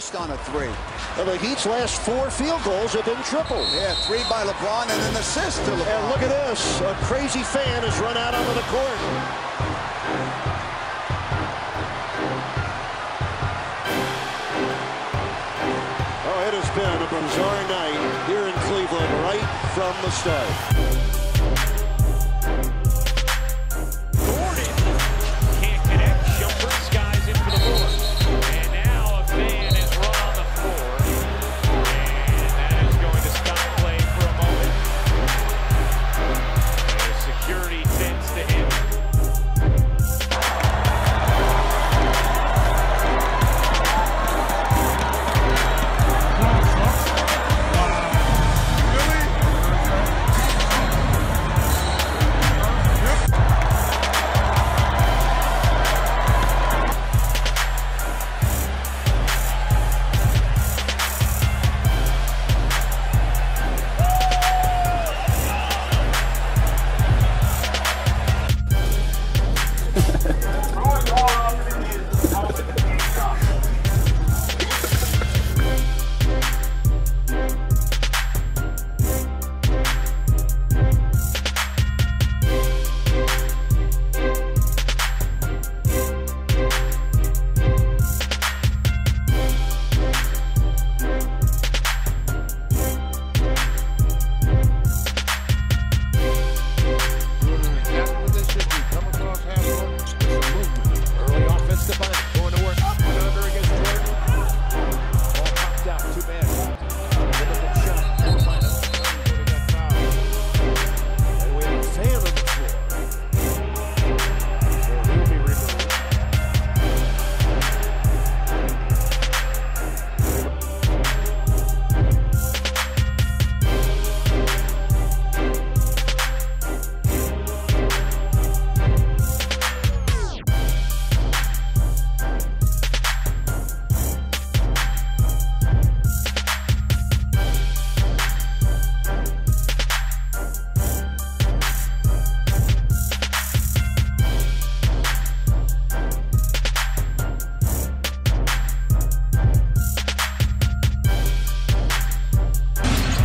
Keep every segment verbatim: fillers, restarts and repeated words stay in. First on a three. Well, the Heat's last four field goals have been tripled. Yeah, three by LeBron and an assist to LeBron. And look at this. A crazy fan has run out onto the court. It has been a bizarre night here in Cleveland right from the start. Gordon can't connect. Shumpert skies in for the board. And now a fan has run on the floor. And that is going to stop play for a moment. And security tends to hit.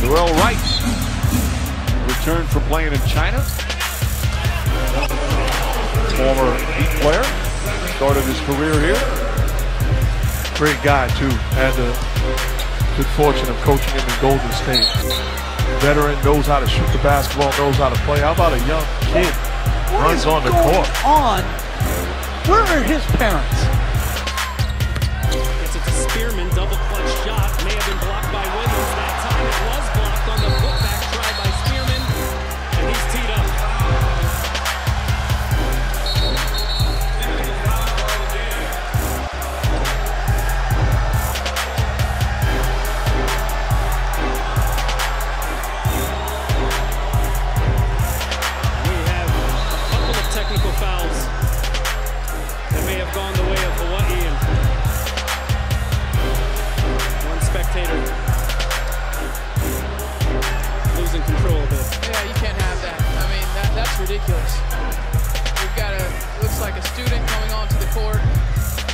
Will Wright returned from playing in China. Former Heat player. Started his career here. Great guy, too. Had the good fortune of coaching him in Golden State. Veteran, knows how to shoot the basketball, knows how to play. How about a young kid runs on the court? On? Where are his parents? Gets it to Spearman, double clutch shot. May have been blocked by Weatherstack. It was blocked on the putback try by Spearman, and he's teed up. We have a couple of technical fouls that may have gone the way of Hawaii, and one spectator losing control of it. Yeah, you can't have that. I mean, that, that's ridiculous. We've got a, looks like a student coming onto the court.